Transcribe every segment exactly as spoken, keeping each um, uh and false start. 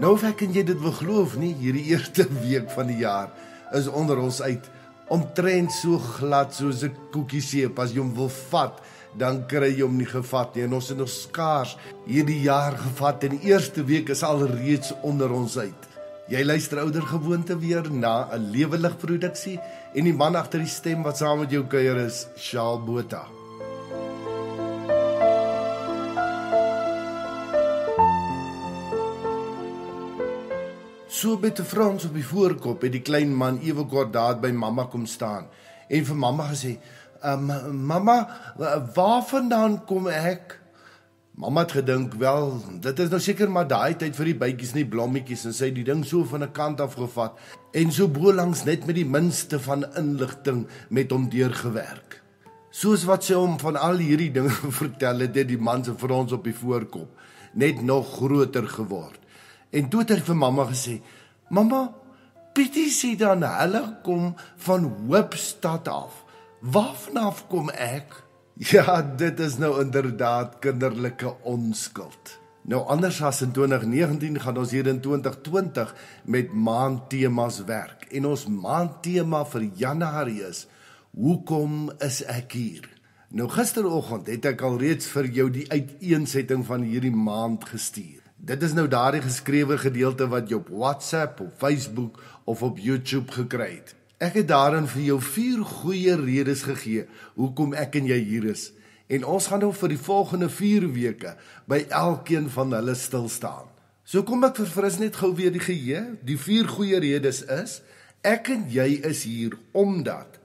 Nou kan jy dit wel glo of nie, hierdie eerste week van die jaar is onder ons uit. Omtrent so glad soos 'n koekieseep, as jy hom wil vat, dan kry jy hom nie gevat nie. En ons het nog skaars hierdie jaar gevat en die eerste week is al reeds onder ons uit. Jy luister oudergewoonte weer na 'n lewelig produksie en die man agter die stem wat saam met jou kuier is Charl Botha. So met de Frans op die voorkop het die klein man Ivo kort daar by mamma kom staan en vir mamma gesê, um, mamma, waar vandaan kom ek? Mamma het gedink, wel, dit is nou seker maar daai tyd vir die bytjies en die blommetjies en sy die ding so van 'n kant af gevat en so bo langs net met die minste van inligting met hom deurgewerk. Soos wat sy hom van al hierdie dinge vertel het, het die man se Frans op die voorkop net nog groter geword. En toe het hy vir mamma gesê, mamma, Petie sê dan, hulle kom van Hoopstad af. Waarvanaf kom ek? Ja, dit is nou inderdaad kinderlike onskuld. Nou anders as in twintig negentien gaan ons hier in twintig twintig met maandtemas werk. En ons maandtema vir Januarie is, hoekom is ek hier? Nou gisteroggend het ek al reeds vir jou die uiteensetting van hierdie maand gestuur. Dit is nou daardie geskrewe gedeelte wat jy op WhatsApp, op Facebook of op YouTube gekry het. Ek het daarin vir jou vier goeie redes gegee hoekom ek en jy hier is. En ons gaan nou vir die volgende vier weke by elkeen van hulle stilstaan. So kom ek verfris net gou weer die geheue. Die vier goeie redes is, ek en jy is hier omdat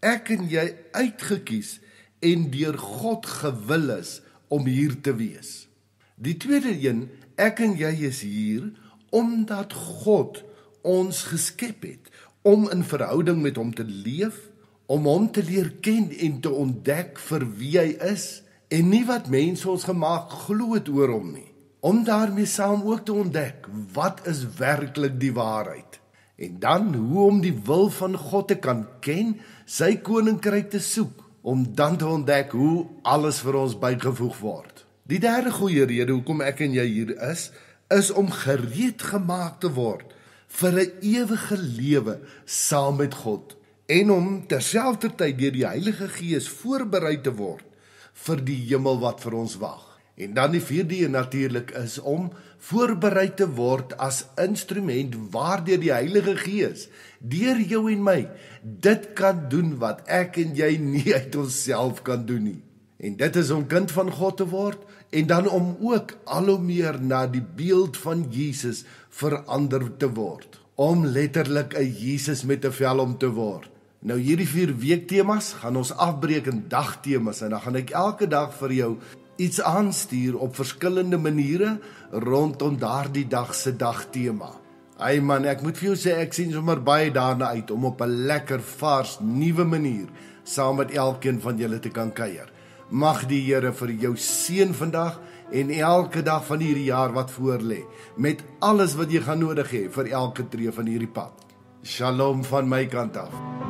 ek en jy uitgekies en deur God gewil is om hier te wees. Die tweede een, ek en jy is hier omdat God ons geskep het om in verhouding met hom te leef, om hom te leer ken en te ontdek vir wie hy is en nie wat mense ons gemaak glo het oor hom nie. Om daarmee saam ook te ontdek wat is werklik die waarheid. En dan hoe om die wil van God te kan ken, sy koninkryk te soek, om dan te ontdek hoe alles vir ons bygevoeg word. Die derde goeie rede hoekom ek en jy hier is, is om gereed gemaak te word vir 'n ewige lewe saam met God en om terselfdertyd deur die Heilige Gees voorberei te word vir die hemel wat vir ons wag. En dan die vierde natuurlik is om voorberei te word as instrument waardeur die Heilige Gees deur jou en my dit kan doen wat ek en jy nie uit onsself kan doen nie. En dit is om kind van God te word en dan om ook al hoe meer na die beeld van Jesus verander te word. Om letterlik 'n Jesus met 'n vel om te word. Nou hierdie vier weektemas gaan ons afbreek in dagtemas en dan gaan ek elke dag vir jou iets aanstuur op verskillende maniere rondom daardie dag se dagtema. Hey man, ek moet vir jou sê ek sien sommer baie daarna uit om op 'n lekker vars nuwe manier saam met elkeen van julle te kan kuier. Mag die Here vir jou seën vandag en elke dag van hierdie jaar wat voorlê, met alles wat jy gaan nodig hê vir elke tree van hierdie pad. Shalom van my kant af.